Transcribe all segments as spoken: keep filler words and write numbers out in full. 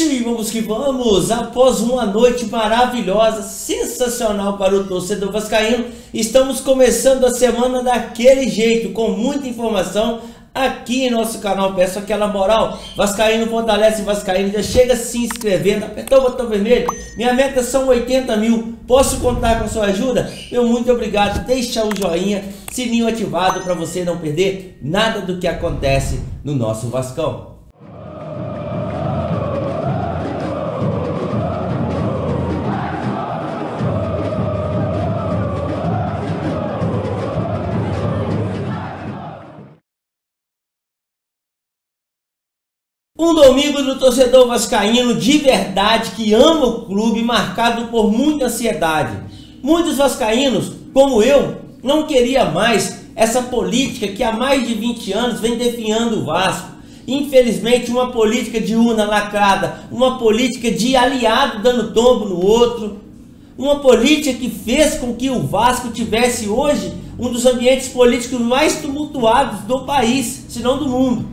E vamos que vamos, após uma noite maravilhosa, sensacional para o torcedor vascaíno, estamos começando a semana daquele jeito, com muita informação aqui em nosso canal. Peço aquela moral, vascaíno fortalece vascaíno, já chega se inscrevendo, apertou o botão vermelho. Minha meta são oitenta mil, posso contar com a sua ajuda? Meu muito obrigado, deixa o joinha, sininho ativado para você não perder nada do que acontece no nosso Vascão. Um domingo do torcedor vascaíno de verdade, que ama o clube, marcado por muita ansiedade. Muitos vascaínos, como eu, não queria mais essa política que há mais de vinte anos vem definhando o Vasco. Infelizmente, uma política de urna lacrada, uma política de aliado dando tombo no outro, uma política que fez com que o Vasco tivesse hoje um dos ambientes políticos mais tumultuados do país, se não do mundo,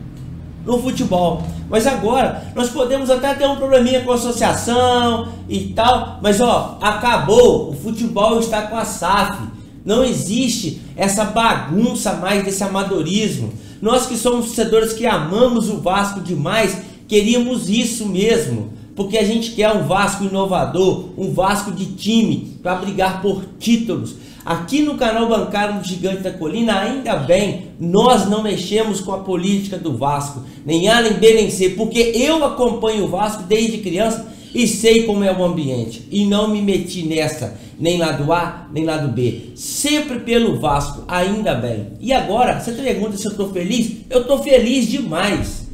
no futebol. Mas agora, nós podemos até ter um probleminha com a associação e tal, mas ó, acabou, o futebol está com a S A F, não existe essa bagunça mais desse amadorismo. Nós que somos torcedores que amamos o Vasco demais, queríamos isso mesmo, porque a gente quer um Vasco inovador, um Vasco de time, para brigar por títulos. Aqui no canal Bancada do Gigante da Colina, ainda bem, nós não mexemos com a política do Vasco, nem A, nem B, nem C, porque eu acompanho o Vasco desde criança e sei como é o ambiente, e não me meti nessa, nem lado A, nem lado B, sempre pelo Vasco, ainda bem. E agora, você pergunta se eu estou feliz? Eu estou feliz demais.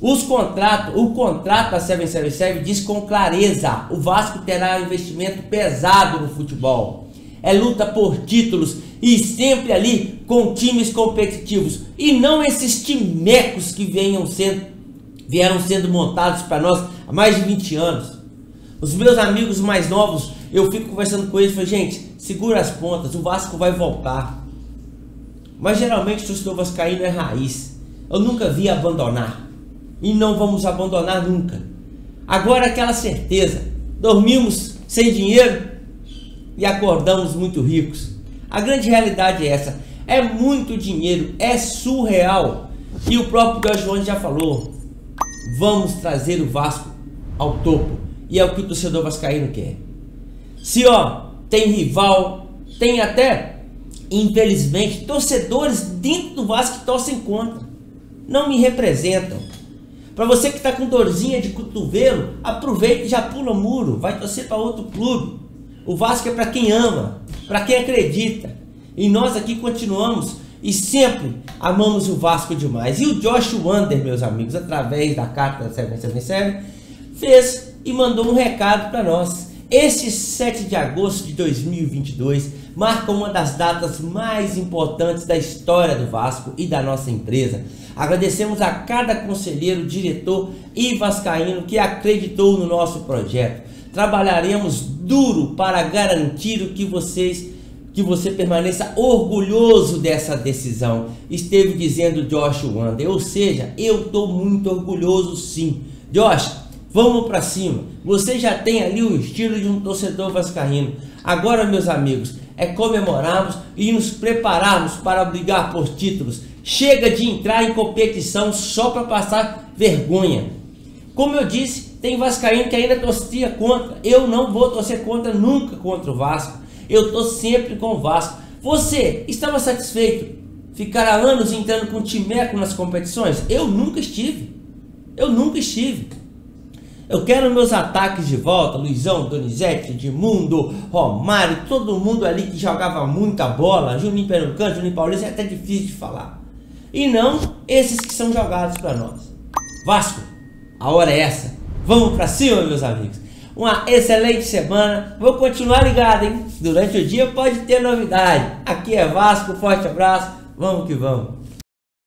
Os contratos, o contrato da sete sete sete diz com clareza, o Vasco terá um investimento pesado no futebol. É luta por títulos e sempre ali com times competitivos. E não esses timecos que venham sendo, vieram sendo montados para nós há mais de vinte anos. Os meus amigos mais novos, eu fico conversando com eles e falo, gente, segura as pontas, o Vasco vai voltar. Mas geralmente o torcedor vascaíno é raiz. Eu nunca vi abandonar. E não vamos abandonar nunca. Agora aquela certeza, dormimos sem dinheiro e acordamos muito ricos. A grande realidade é essa. É muito dinheiro, é surreal. E o próprio Josh Wander já falou, vamos trazer o Vasco ao topo. E é o que o torcedor vascaíno quer. Se ó, tem rival, tem até, infelizmente, torcedores dentro do Vasco que torcem contra, não me representam. Para você que está com dorzinha de cotovelo, aproveita e já pula o muro, vai torcer para outro clube. O Vasco é para quem ama, para quem acredita. E nós aqui continuamos e sempre amamos o Vasco demais. E o Josh Wander, meus amigos, através da carta da sete sete sete, fez e mandou um recado para nós. Esse sete de agosto de dois mil e vinte e dois marca uma das datas mais importantes da história do Vasco e da nossa empresa. Agradecemos a cada conselheiro, diretor e vascaíno que acreditou no nosso projeto. Trabalharemos duro para garantir o que vocês que você permaneça orgulhoso dessa decisão, esteve dizendo Josh Wander. Ou seja, eu estou muito orgulhoso sim. Josh, vamos para cima. Você já tem ali o estilo de um torcedor vascaíno. Agora, meus amigos, é comemorarmos e nos prepararmos para brigar por títulos. Chega de entrar em competição só para passar vergonha. Como eu disse, tem vascaíno que ainda torcia contra. Eu não vou torcer contra nunca contra o Vasco. Eu tô sempre com o Vasco. Você estava satisfeito ficar há anos entrando com o timeco nas competições? Eu nunca estive. Eu nunca estive. Eu quero meus ataques de volta. Luizão, Donizete, Edmundo, Romário, todo mundo ali que jogava muita bola. Juninho Pernambucano, Juninho Paulista, é até difícil de falar. E não esses que são jogados para nós. Vasco, a hora é essa. Vamos pra cima, meus amigos. Uma excelente semana. Vou continuar ligado, hein? Durante o dia pode ter novidade. Aqui é Vasco, forte abraço. Vamos que vamos.